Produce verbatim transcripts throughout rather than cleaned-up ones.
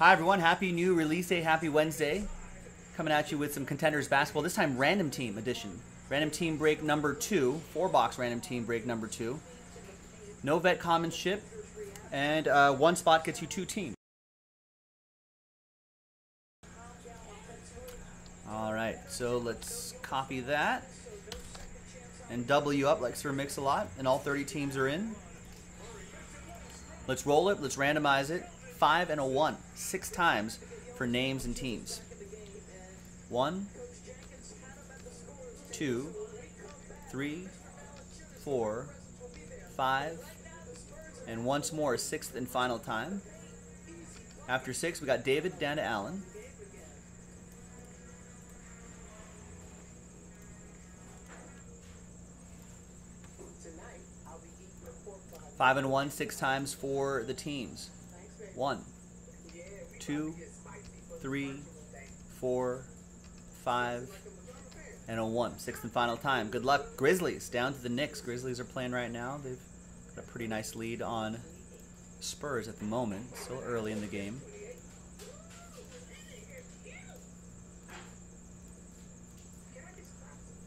Hi everyone, happy new release day, happy Wednesday. Coming at you with some Contenders basketball, this time random team edition. Random team break number two, four box random team break number two. No vet commonship, and uh, one spot gets you two teams. All right, so let's copy that and double you up like Sir Mix-a-Lot, and all thirty teams are in. Let's roll it, let's randomize it. Five and a one, six times for names and teams. One, two, three, four, five, and once more, sixth and final time. After six, we got David down to Allen. Five and one, six times for the teams. One, two, three, four, five, and a one. Sixth and final time. Good luck, Grizzlies. Down to the Knicks. Grizzlies are playing right now. They've got a pretty nice lead on Spurs at the moment. Still early in the game.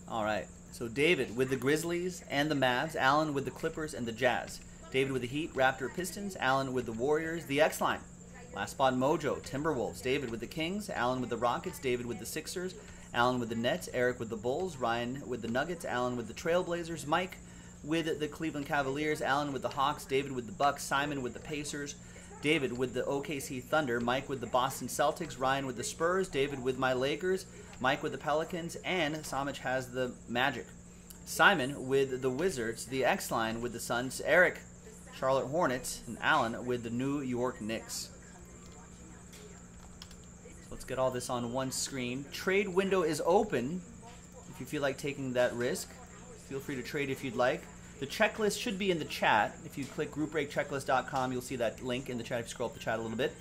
All right. So David with the Grizzlies and the Mavs. Allen with the Clippers and the Jazz. David with the Heat, Raptor, Pistons. Allen with the Warriors, the X-Line. Last spot, Mojo, Timberwolves. David with the Kings. Allen with the Rockets. David with the Sixers. Allen with the Nets. Eric with the Bulls. Ryan with the Nuggets. Allen with the Trailblazers. Mike with the Cleveland Cavaliers. Allen with the Hawks. David with the Bucks. Simon with the Pacers. David with the O K C Thunder. Mike with the Boston Celtics. Ryan with the Spurs. David with my Lakers. Mike with the Pelicans. And Samich has the Magic. Simon with the Wizards. The X-Line with the Suns. Eric, Charlotte Hornets, and Allen with the New York Knicks. So let's get all this on one screen. Trade window is open. If you feel like taking that risk, feel free to trade if you'd like. The checklist should be in the chat. If you click group break checklist dot com, you'll see that link in the chat if you scroll up the chat a little bit.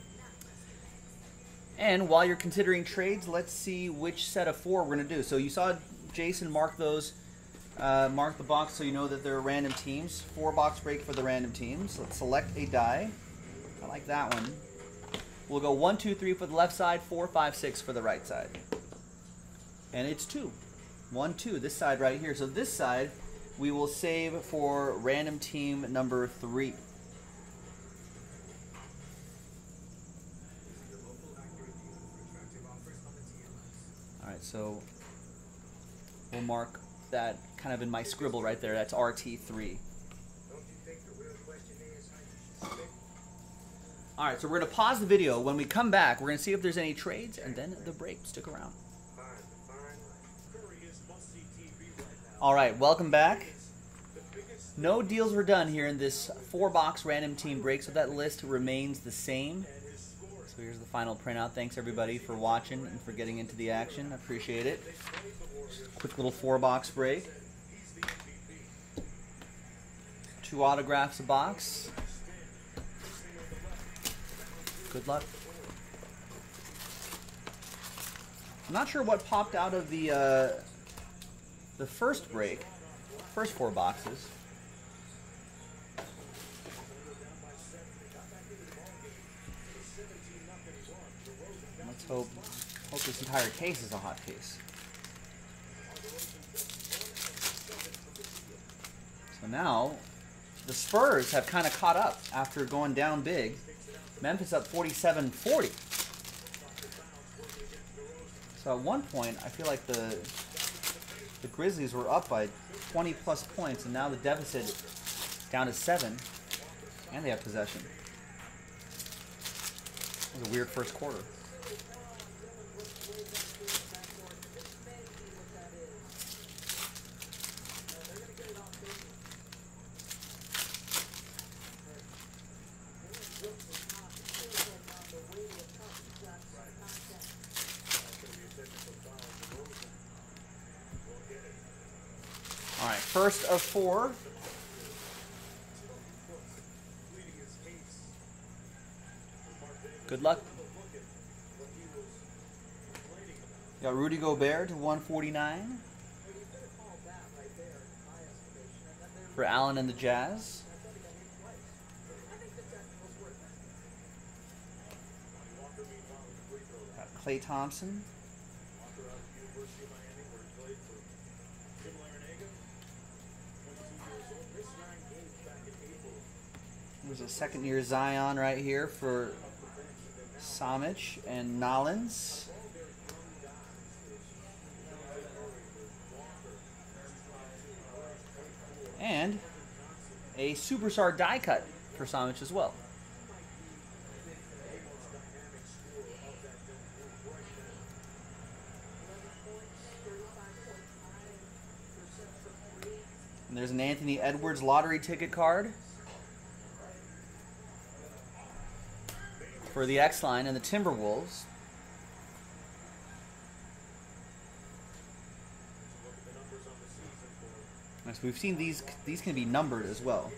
And while you're considering trades, let's see which set of four we're going to do. So you saw Jason mark those. Uh, mark the box so you know that they're random teams. Four box break for the random teams. Let's select a die. I like that one. We'll go one, two, three for the left side, four, five, six for the right side. And it's two. One, two, this side right here. So this side we will save for random team number three. All right, so we'll mark that kind of in my scribble right there. That's R T three. All right, so we're going to pause the video. When we come back, we're going to see if there's any trades, and then the break. Stick around. All right, welcome back. No deals were done here in this four-box random team break, so that list remains the same. So here's the final printout. Thanks, everybody, for watching and for getting into the action. I appreciate it. Just a quick little four-box break. Two autographs a box. Good luck. I'm not sure what popped out of the, uh, the first break, first four boxes. Let's hope, hope this entire case is a hot case. So now, the Spurs have kind of caught up after going down big. Memphis up forty-seven forty. So at one point, I feel like the the Grizzlies were up by twenty plus points, and now the deficit down to seven, and they have possession. It was a weird first quarter. First of four. Good luck. Got Rudy Gobert to one forty-nine for Allen and the Jazz. Clay Thompson. There's a second-year Zion right here for Samich and Nolens. And a superstar die cut for Samich as well. And there's an Anthony Edwards lottery ticket card for the X-Line and the Timberwolves. So we've seen these, these can be numbered as well.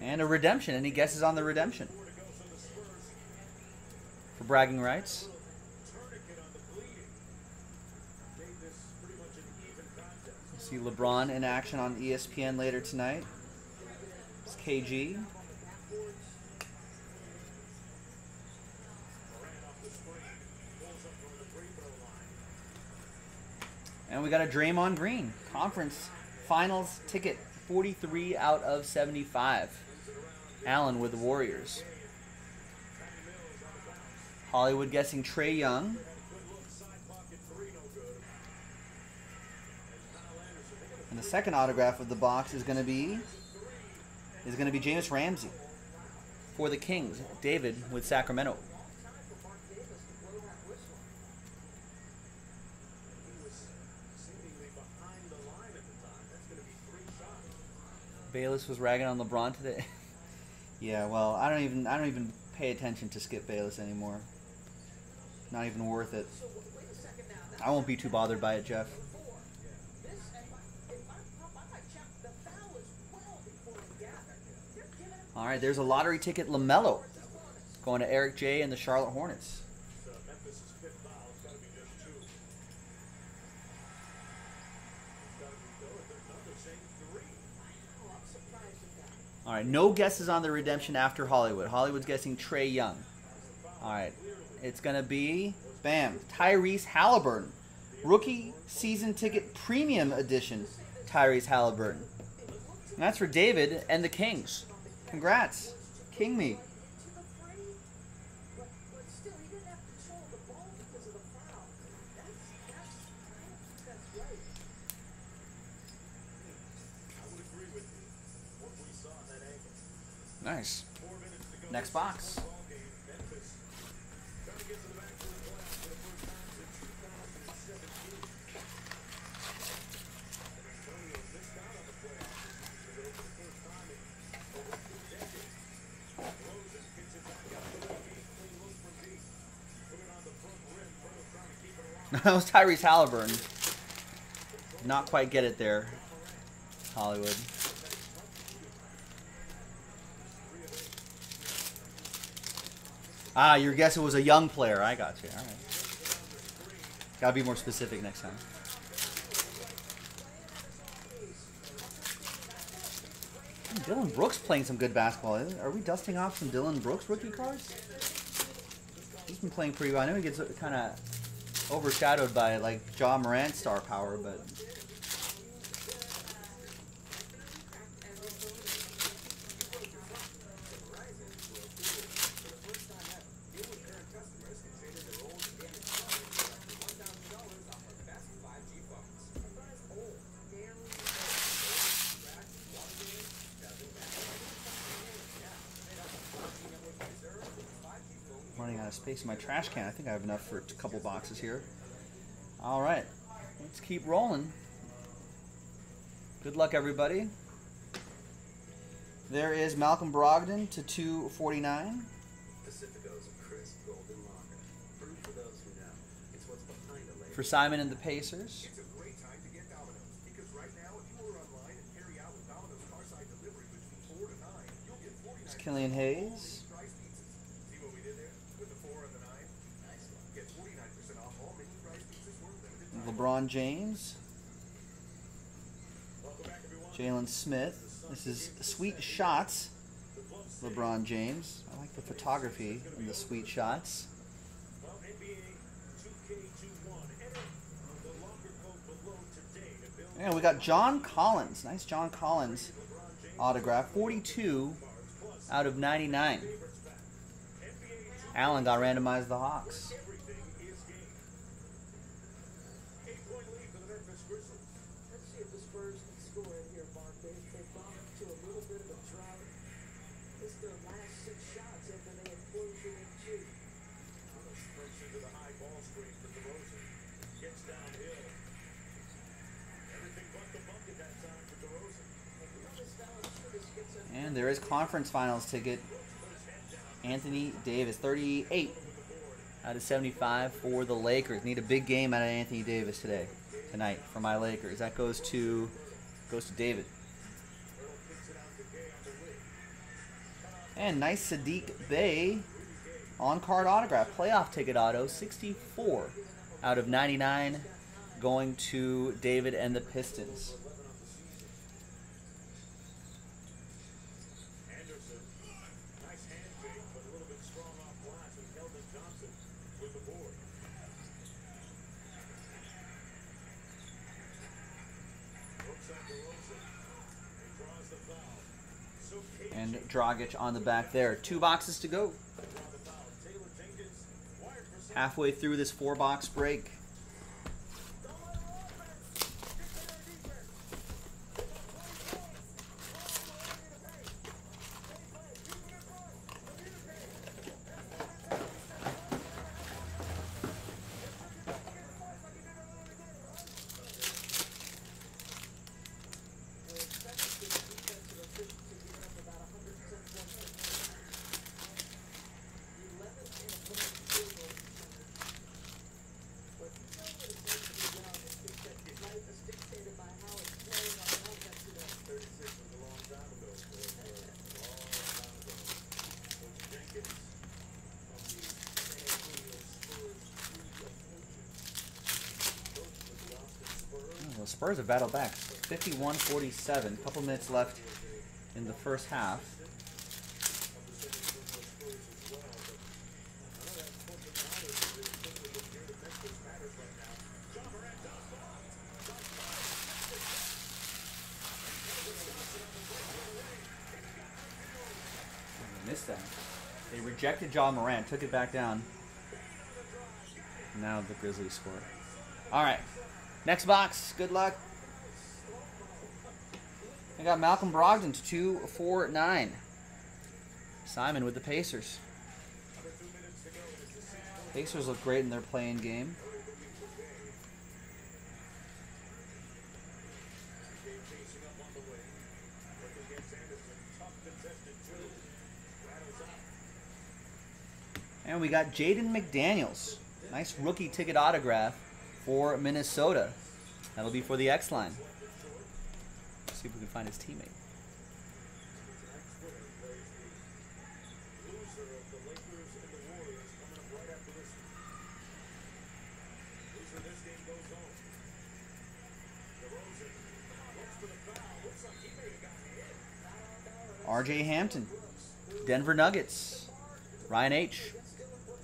And a redemption. Any guesses on the redemption? For bragging rights. We'll see LeBron in action on E S P N later tonight. It's K G. And we got a Draymond Green conference finals ticket, forty-three out of seventy-five. Allen with the Warriors. Hollywood guessing Trae Young. And the second autograph of the box is going to be is going to be Jameis Ramsey for the Kings. David with Sacramento. Bayless was ragging on LeBron today. Yeah, well, I don't even I don't even pay attention to Skip Bayless anymore. Not even worth it. I won't be too bothered by it, Jeff. All right, there's a lottery ticket, LaMelo, going to Eric J and the Charlotte Hornets. All right, no guesses on the redemption after Hollywood. Hollywood's guessing Trae Young. All right, it's going to be, bam, Tyrese Halliburton. Rookie season ticket premium edition, Tyrese Halliburton. And that's for David and the Kings. Congrats. King me. Nice. Next box. That was Tyrese Halliburton. Did not quite get it there, Hollywood. Ah, your guess it was a young player. I got you. All right. Gotta be more specific next time. Dylan Brooks playing some good basketball. Are we dusting off some Dylan Brooks rookie cards? He's been playing pretty well. I know he gets kind of overshadowed by like Ja Morant star power, but. Space in my trash can. I think I have enough for a couple boxes here. All right, let's keep rolling. Good luck, everybody. There is Malcolm Brogdon to two forty-nine. For Simon and the Pacers. It's Killian Hayes. LeBron James, Jalen Smith. This is Sweet Shots LeBron James. I like the photography and the sweet shots. And we got John Collins. Nice John Collins autograph. forty-two out of ninety-nine. Allen got randomized the Hawks. And there is conference finals ticket. Anthony Davis, thirty-eight out of seventy-five for the Lakers. Need a big game out of Anthony Davis today, tonight for my Lakers. That goes to goes to David. And nice Sadiq Bey on-card autograph, playoff ticket auto, sixty-four out of ninety-nine, going to David and the Pistons. And Dragic on the back there. Two boxes to go. Halfway through this four-box break. Spurs have battled back, fifty-one forty-seven. A couple minutes left in the first half. I missed that. They rejected Ja Morant, took it back down. Now the Grizzlies score. All right. Next box, good luck. I got Malcolm Brogdon to two forty-nine. Simon with the Pacers. Pacers look great in their play-in game. And we got Jaden McDaniels. Nice rookie ticket autograph for Minnesota. That'll be for the X line. Let's see if we can find his teammate. R J Hampton, Denver Nuggets. Ryan H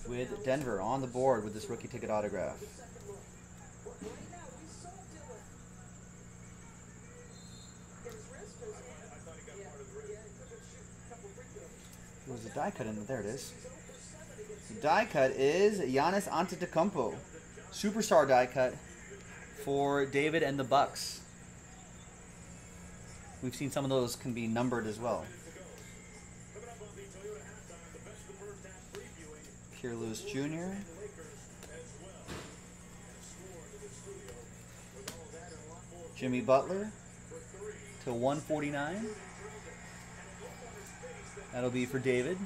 with Denver on the board with this rookie ticket autograph. It was a die cut in there. It is. The die cut is Giannis Antetokounmpo, superstar die cut for David and the Bucks. We've seen some of those can be numbered as well. Pierre Louis Junior Jimmy Butler to one forty-nine. That'll be for David.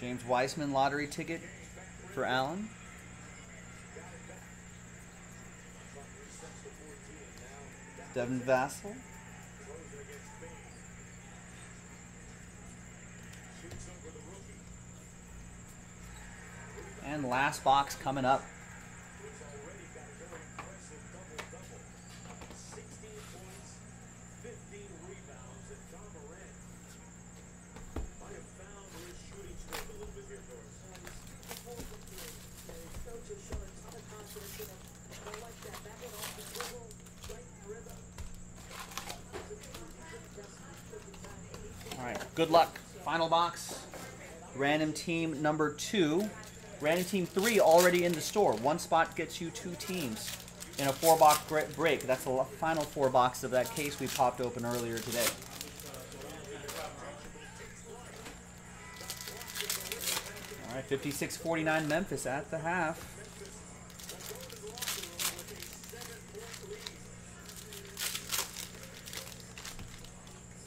James Wiseman lottery ticket for Allen. Devin Vassell. And last box coming up. Good luck. Final box. Random team number two. Random team three already in the store. One spot gets you two teams in a four-box break. That's the final four boxes of that case we popped open earlier today. All right, fifty-six forty-nine Memphis at the half.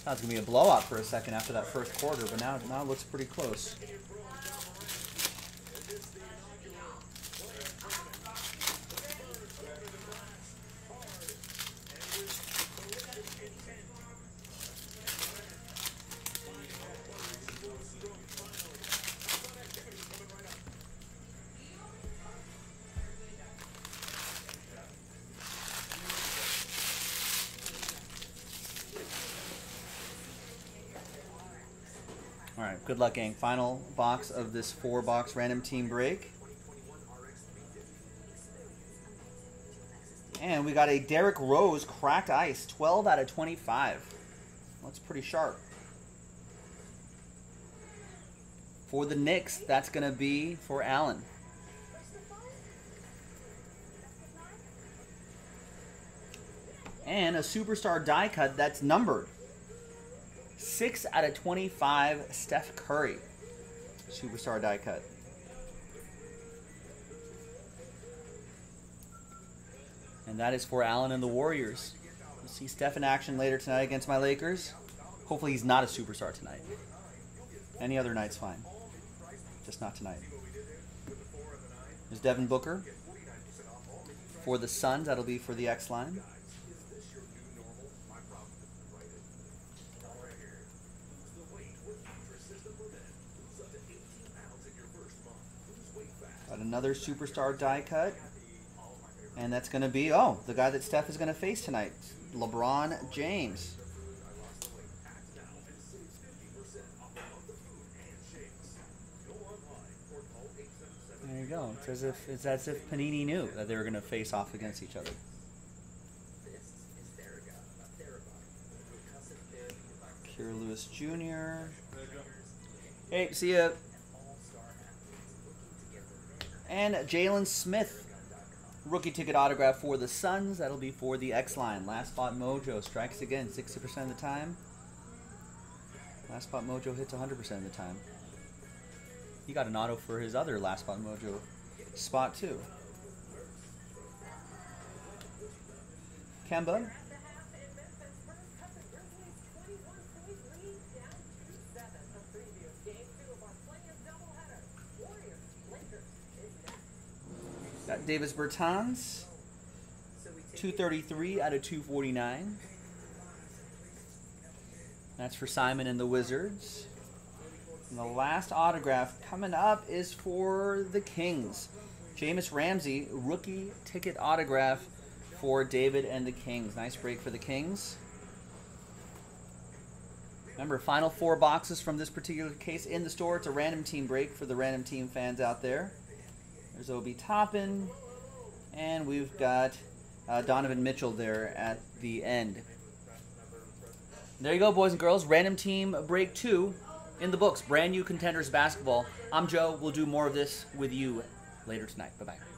It's going to be a blowout for a second after that first quarter, but now, now it looks pretty close. All right, good luck, gang. Final box of this four-box random team break. And we got a Derrick Rose cracked ice, twelve out of twenty-five. That's pretty sharp. For the Knicks, that's going to be for Allen. And a superstar die cut that's numbered. six out of twenty-five, Steph Curry. Superstar die cut. And that is for Allen and the Warriors. We'll see Steph in action later tonight against my Lakers. Hopefully he's not a superstar tonight. Any other night's fine. Just not tonight. There's Devin Booker. For the Suns, that'll be for the X-line. Another superstar die cut, and that's going to be, oh, the guy that Steph is going to face tonight, LeBron James. There you go. It's as if, it's as if Panini knew that they were going to face off against each other. Pierre Louis Junior Hey, see ya. And Jalen Smith, rookie ticket autograph for the Suns. That'll be for the X-line. Last Spot Mojo strikes again sixty percent of the time. Last Spot Mojo hits one hundred percent of the time. He got an auto for his other Last Spot Mojo spot, too. Kemba. Got Davis Bertans, two thirty-three out of two forty-nine. That's for Simon and the Wizards. And the last autograph coming up is for the Kings. Jameis Ramsey, rookie ticket autograph for David and the Kings. Nice break for the Kings. Remember, final four boxes from this particular case in the store. It's a random team break for the random team fans out there. There's Obi Toppin, and we've got uh, Donovan Mitchell there at the end. There you go, boys and girls. Random team break two in the books. Brand new Contenders basketball. I'm Joe. We'll do more of this with you later tonight. Bye-bye.